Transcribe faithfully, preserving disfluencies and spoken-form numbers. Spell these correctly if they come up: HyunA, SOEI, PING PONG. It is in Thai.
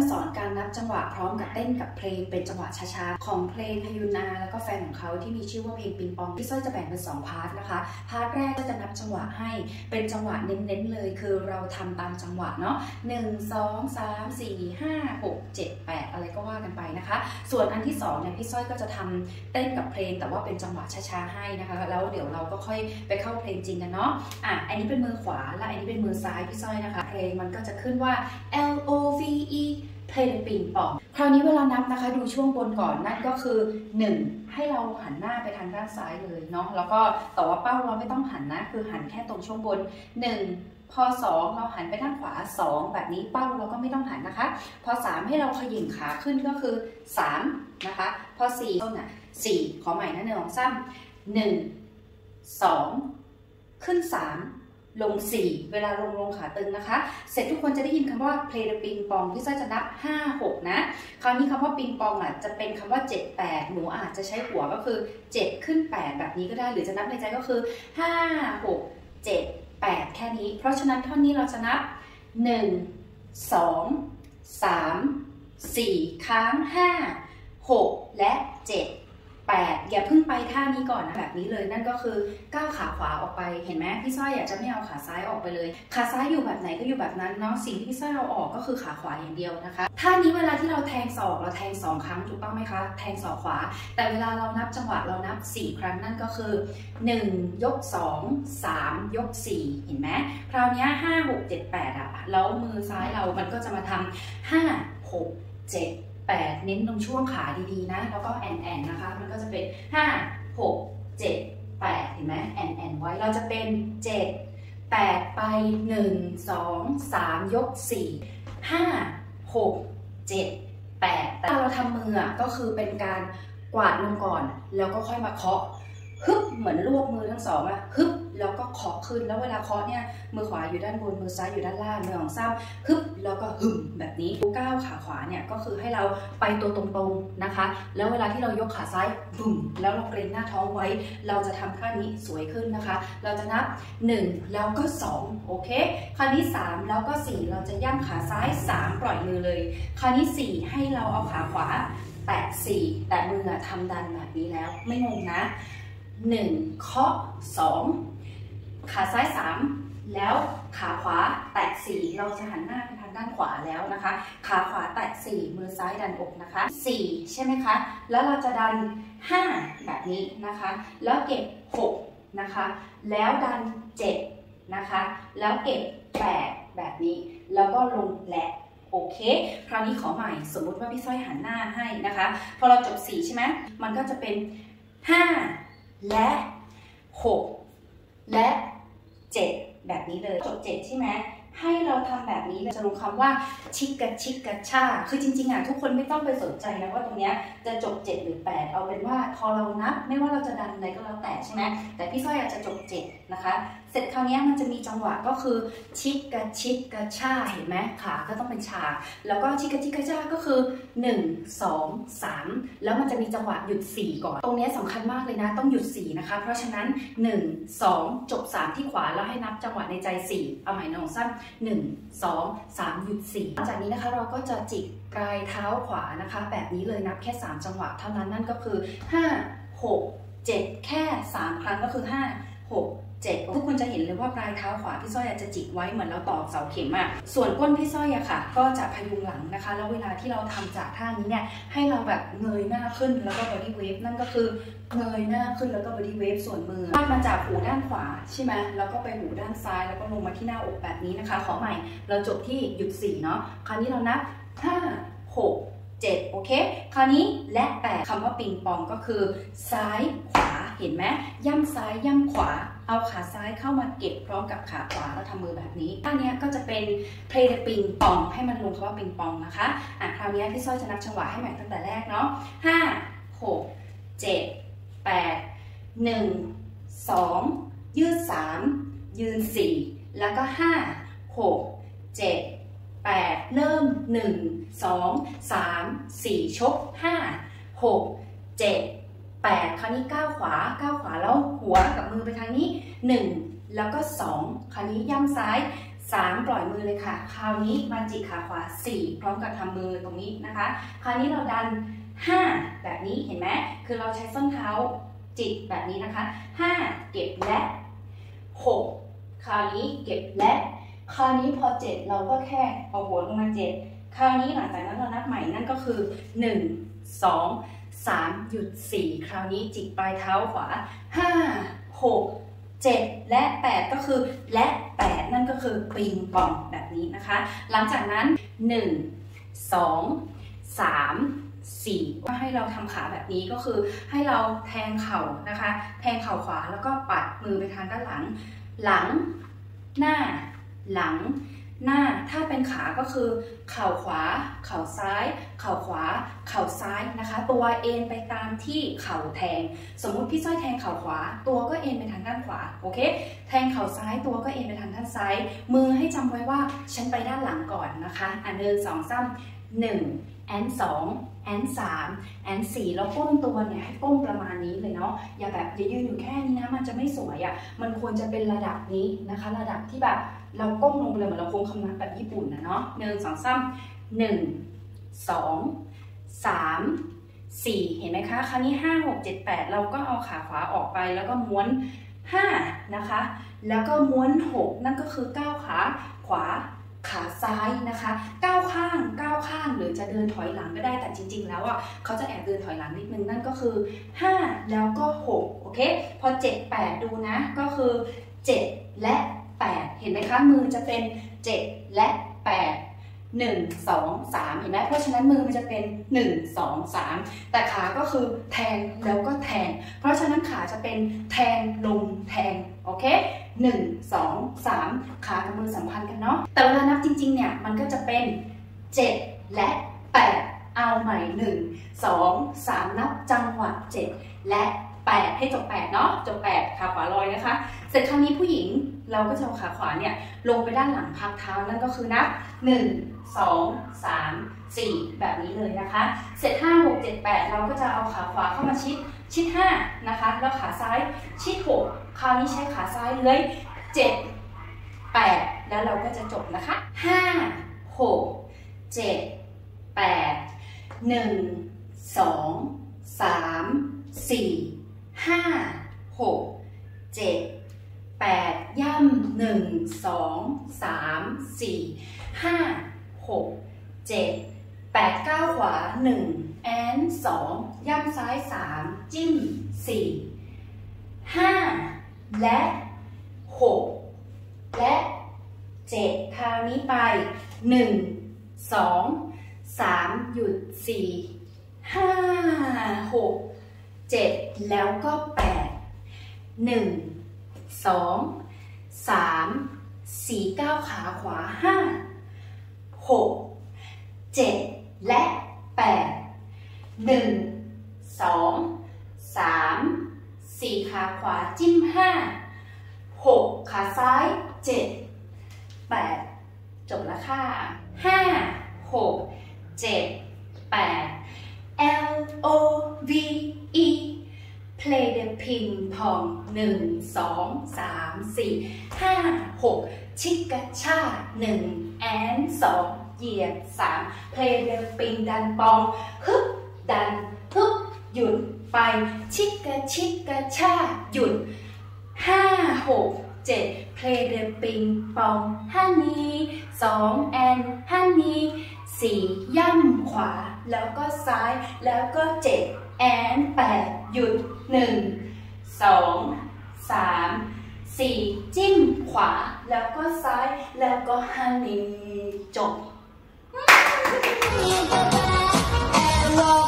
มาสอนการนับจังหวะพร้อมกับเต้นกับเพลงเป็นจังหวะช้าๆของเพลงฮยุนนาแล้วก็แฟนของเขาที่มีชื่อว่าเพลงปิงปองพี่สร้อยจะแบ่งเป็นสองพาร์ทนะคะพาร์ทแรกก็จะนับจังหวะให้เป็นจังหวะเน้นๆเลยคือเราทำตามจังหวะเนาะหนึ่งสองสามสี่ห้าหกเจ็ดแปดอะไรก็ว่ากันไปนะคะส่วนอันที่สองเนี่ยพี่สร้อยก็จะทำเต้นกับเพลงแต่ว่าเป็นจังหวะช้าๆให้นะคะแล้วเดี๋ยวเราก็ค่อยไปเข้าเพลงจริงกันเนาะอ่ะอันนี้เป็นมือขวาและอันนี้เป็นมือซ้ายพี่สร้อยนะคะเพลงมันก็จะขึ้นว่า L O V E เพลงปิงปองคราวนี้เวลานับนะคะดูช่วงบนก่อนนั่นก็คือหนึ่งให้เราหันหน้าไปทางด้านซ้ายเลยเนาะแล้วก็แต่ว่าเป้าเราไม่ต้องหันนะคือหันแค่ตรงช่วงบนหนึ่งพอสองเราหันไปด้านขวาสองแบบนี้เป้าเราก็ไม่ต้องหันนะคะพอสามให้เราขยิ่งขาขึ้นก็คือสามนะคะพอสี่ต้นอ่ะสี่ขอใหม่นะหนึ่ง สอง สาม หนึ่ง สองขึ้นสามลงสี่เวลาลงลงขาตึงนะคะเสร็จทุกคนจะได้ยินคำว่าเพลงปิงปองพี่สร้อยจะนับห้า หกนะคราวนี้คำว่าปิงปองอ่ะจะเป็นคำว่าเจ็ด แปดหนูอาจจะใช้หัวก็คือเจ็ดขึ้นแปดแบบนี้ก็ได้หรือจะนับในใจก็คือห้า หก เจ็ด แปดแค่นี้เพราะฉะนั้นท่อนนี้เราจะนับหนึ่ง สอง สาม สี่ค้างห้า หกและเจ็ดแปดอย่าเพิ่งไปท่านี้ก่อนนะแบบนี้เลยนั่นก็คือก้าวขาขวาออกไปเห็นไหมพี่สร้อยอยากจะไม่เอาขาซ้ายออกไปเลยขาซ้ายอยู่แบบไหนก็อยู่แบบนั้นเนาะสิ่งที่พี่สร้อยเอาออกก็คือขาขวาอย่างเดียวนะคะท่านี้เวลาที่เราแทงศอกเราแทงสองครั้งถูกต้องไหมคะแทงศอกขวาแต่เวลาเรานับจังหวะเรานับสี่ครั้งนั่นก็คือหนึ่งยกสอง สามยกสี่เห็นไหมคราวนี้ห้า หก เจ็ด แปดอะแล้วมือซ้ายเรามันก็จะมาทำห้า หก เจ็ดแปดเน้นตรงช่วงขาดีๆนะแล้วก็แอนแอนนะคะมันก็จะเป็นห้า หก เจ็ด แปดเห็นไหมแอนแอนไว้เราจะเป็นเจ็ด แปดไปหนึ่ง สอง สามยกสี่ ห้า หก เจ็ด แปดแต่เราทำมือก็คือเป็นการกวาดลงก่อนแล้วก็ค่อยมาเคาะฮึบเหมือนรวบมือทั้งสองอะฮึบแล้วก็เคาะขึ้นแล้วเวลาเคาะเนี่ยมือขวาอยู่ด้านบนมือซ้ายอยู่ด้านล่างมือของซ้ำฮึบแล้วก็หึ่มแบบนี้ก้าวขาขวาเนี่ยก็คือให้เราไปตัวตรงๆนะคะแล้วเวลาที่เรายกขาซ้ายบึ้มแล้วเราเกรงหน้าท้องไว้เราจะทำท่านี้สวยขึ้นนะคะเราจะนับหนึ่งแล้วก็สองโอเคคราวนี้สามแล้วก็สี่เราจะย่ำขาซ้ายสามปล่อยมือเลยคราวนี้สี่ให้เราเอาขาขวาแตะสี่แต่มือทำดันแบบนี้แล้วไม่งงนะหนึ่งเคาะสองขาซ้ายสามแล้วขาขวาแตะสี่เราจะหันหน้าไปทางด้านขวาแล้วนะคะขาขวาแตะสี่มือซ้ายดันอกนะคะสี่ใช่ไหมคะแล้วเราจะดันห้าแบบนี้นะคะแล้วเก็บหกนะคะแล้วดันเจ็ดนะคะแล้วเก็บแปดแบบนี้แล้วก็ลงและโอเคคราวนี้ขอใหม่สมมุติว่าพี่สร้อยหันหน้าให้นะคะพอเราจบสี่ใช่ไหมมันก็จะเป็นห้าและหกและเจ็ดแบบนี้เลยจบเจ็ดใช่ไหมให้เราทำแบบนี้จะลงคำว่าชิกกะชิกกะชาคือจริงๆอ่ะทุกคนไม่ต้องไปสนใจนะว่าตรงเนี้ยจะจบเจ็ดหรือแปดเอาเป็นว่าพอเรานับไม่ว่าเราจะดันอะไรก็แล้วแต่ใช่ไหมแต่พี่สร้อยอาจจะจบเจ็ดนะคะเสร็จคราวนี้มันจะมีจังหวะก็คือชิกกะชิกกะชาเห็นไหมขาก็ต้องเป็นชาแล้วก็ชิกกะชิกกะชาก็คือหนึ่ง สอง สามแล้วมันจะมีจังหวะหยุดสี่ก่อนตรงนี้สำคัญมากเลยนะต้องหยุดสี่นะคะเพราะฉะนั้นหนึ่ง สองจบสามที่ขวาแล้วให้นับจังหวะในใจสี่เอาใหม่น้องสั้นหนึ่ง สอง สามหยุดสี่หลังจากนี้นะคะเราก็จะจิกปลายเท้าขวานะคะแบบนี้เลยนับแค่สามจังหวะเท่านั้นนั่นก็คือห้า หก เจ็ดแค่สามครั้งก็คือห้า หกเจ็ดทุกคนจะเห็นเลยว่าปลายเท้าขวาพี่สร้อยจะจิกไว้เหมือนเราตอกเสาเข็มอะส่วนก้นพี่สร้อยอะค่ะก็จะพยุงหลังนะคะแล้วเวลาที่เราทำจากท่านี้เนี่ยให้เราแบบเงยหน้าขึ้นแล้วก็บอดี้เวฟนั่นก็คือเงยหน้าขึ้นแล้วก็บอดี้เวฟส่วนมือพาดมาจากหูด้านขวาใช่ไหมแล้วก็ไปหูด้านซ้ายแล้วก็ลงมาที่หน้าอกแบบนี้นะคะขอใหม่เราจบที่หยุดสี่เนาะคราวนี้เรานับห้า หก เจ็ดโอเคคราวนี้และแปดคำว่าปิงปองก็คือซ้ายขวาเห็นไหมย่ำซ้ายย่ำขวาเอาขาซ้ายเข้ามาเก็บพร้อมกับขาขวาแล้วทำมือแบบนี้ท่านี้ก็จะเป็นเพลงปิงปองให้มันลงคำว่าปิงปองนะคะอ่ะคราวนี้พี่สร้อยจะนับจังหวะให้ใหม่ตั้งแต่แรกเนาะห้าหกเจ็ดแปดหนึ่งสองยืดสามยืนสี่แล้วก็ห้าหกเจ็ดแปดเริ่มหนึ่งสองสามสี่ชกห้าหกเจ็ดแปดคราวนี้ก้าวขวาก้าวขวาแล้วหัวกับมือไปทางนี้หนึ่งแล้วก็สองคราวนี้ย่ำซ้าย สามปล่อยมือเลยค่ะคราวนี้มาจิกขาขวาสี่พร้อมกับทำมือตรงนี้นะคะคราวนี้เราดันห้าแบบนี้เห็นไหมคือเราใช้ส้นเท้าจิกแบบนี้นะคะห้าเก็บและหกคราวนี้เก็บและคราวนี้พอเจ็ดเราก็แค่เอาหัวลงมาเจ็ดคราวนี้หลังจากนั้นเรานับใหม่นั่นก็คือหนึ่ง สอง สามหยุดสี่คราวนี้จิกปลายเท้าขวาห้า หก เจ็ดและแปดก็คือและแปดนั่นก็คือปิงปองแบบนี้นะคะหลังจากนั้นหนึ่ง สอง สาม สี่ก็ให้เราทำขาแบบนี้ก็คือให้เราแทงเข่านะคะแทงเข่าขวาแล้วก็ปัดมือไปทางด้านหลังหลังหน้าหลังหน้าถ้าเป็นขาก็คือเข่าขวาเข่าซ้ายเข่าขวาเข่าซ้ายนะคะตัวเอ็นไปตามที่เข่าแทงสมมุติพี่จ้อยแทงเข่าขวาตัวก็เอ็นไปทางด้านขวาโอเคแทงเข่าซ้ายตัวก็เอ็นไปทางด้านซ้ายมือให้จำไว้ว่าฉันไปด้านหลังก่อนนะคะอันหนึ่งสองสามหนึ่งแอนสองแอนสามแอนสี่แล้วก้มตัวเนี่ยให้ก้มประมาณนี้เลยเนาะอย่าแบบยืนอยู่แค่นี้นะมันจะไม่สวยอ่ะมันควรจะเป็นระดับนี้นะคะระดับที่แบบเราก้มลงไปเลยเหมือนเราโค้งคำนับแบบญี่ปุ่นนะเนาะหนึ่งสองสามหนึ่งสองสามสี่เห็นไหมคะคราวนี้ห้าหกเจ็ดแปดเราก็เอาขาขวาออกไปแล้วก็ม้วนห้านะคะแล้วก็ม้วนหกนั่นก็คือก้าวขาขวาขาซ้ายนะคะก้าวข้างก้าวข้างหรือจะเดินถอยหลังก็ได้แต่จริงๆแล้วอ่ะเขาจะแอบเดินถอยหลังนิดนึงนั่นก็คือห้าแล้วก็หกโอเคพอเจ็ด แปดดูนะก็คือเจ็ดและแปดเห็นไหมคะมือจะเป็นเจ็ดและแปด หนึ่ง สอง สามเห็นไหมเพราะฉะนั้นมือมันจะเป็นหนึ่ง สอง สามแต่ขาก็คือแทงแล้วก็แทงเพราะฉะนั้นขาจะเป็นแทงลงแทงโอเคหนึ่งสองสามขากับมือสัมพันธ์กันเนาะแต่เวลานับจริงๆเนี่ยมันก็จะเป็นเจ็ดและแปดเอาใหม่หนึ่ง สอง สามนับจังหวะเจ็ดและแปดให้จบแปดเนาะจบแปดขาขวาลอยนะคะเสร็จครั้งนี้ผู้หญิงเราก็จะเอาขาขวาเนี่ยลงไปด้านหลังพักเท้านั่นก็คือนับหนึ่ง สอง สาม สี่แบบนี้เลยนะคะเสร็จห้า หก เจ็ด แปดเราก็จะเอาขาขวาเข้ามาชิดชิดห้านะคะแล้วขาซ้ายชิดหกคราวนี้ใช้ขาซ้ายเลื้อยเจ็ด แปดแล้วเราก็จะจบนะคะห้า หก เจ็ด แปด หนึ่ง สอง สาม สี่ ห้า หก เจ็ด แปดย่ำหนึ่งสองสามสี่ห้าหกเจ็ดแปดเก้าขวาหนึ่งแอนสองย่ำซ้ายสามจิ้มสี่ห้าและหกและเจ็ดคราวนี้ไปหนึ่งสองสามหยุดสี่ห้าหกเจ็ดแล้วก็แปดหนึ่งสองสามสี่เก้าขาขวาห้าหกเจ็ดและแปดหนึ่งสองสามสี่ขาขวาจิ้มห้าหกขาซ้ายเจ็ดแปดจบแล้วค่ะห้าหกเจ็ดแปด L O V E Play the ping pong หนึ่งสองสามสี่ห้าหกชิกกะชาหนึ่งแอนสองเหยียดสาม Play the ping ดันปองฮึบดันฮึบหยุดไปชิกกะชิกกะชาหยุดห้าหกเจ็ด Play the ping pong ฮันนี่สองแอนฮันนี่สี่ย่ำขวาแล้วก็ซ้ายแล้วก็เจ็ดแอนแปดหยุดหนึ่งสองสามสี่จิ้มขวาแล้วก็ซ้ายแล้วก็ฮันนี่จบ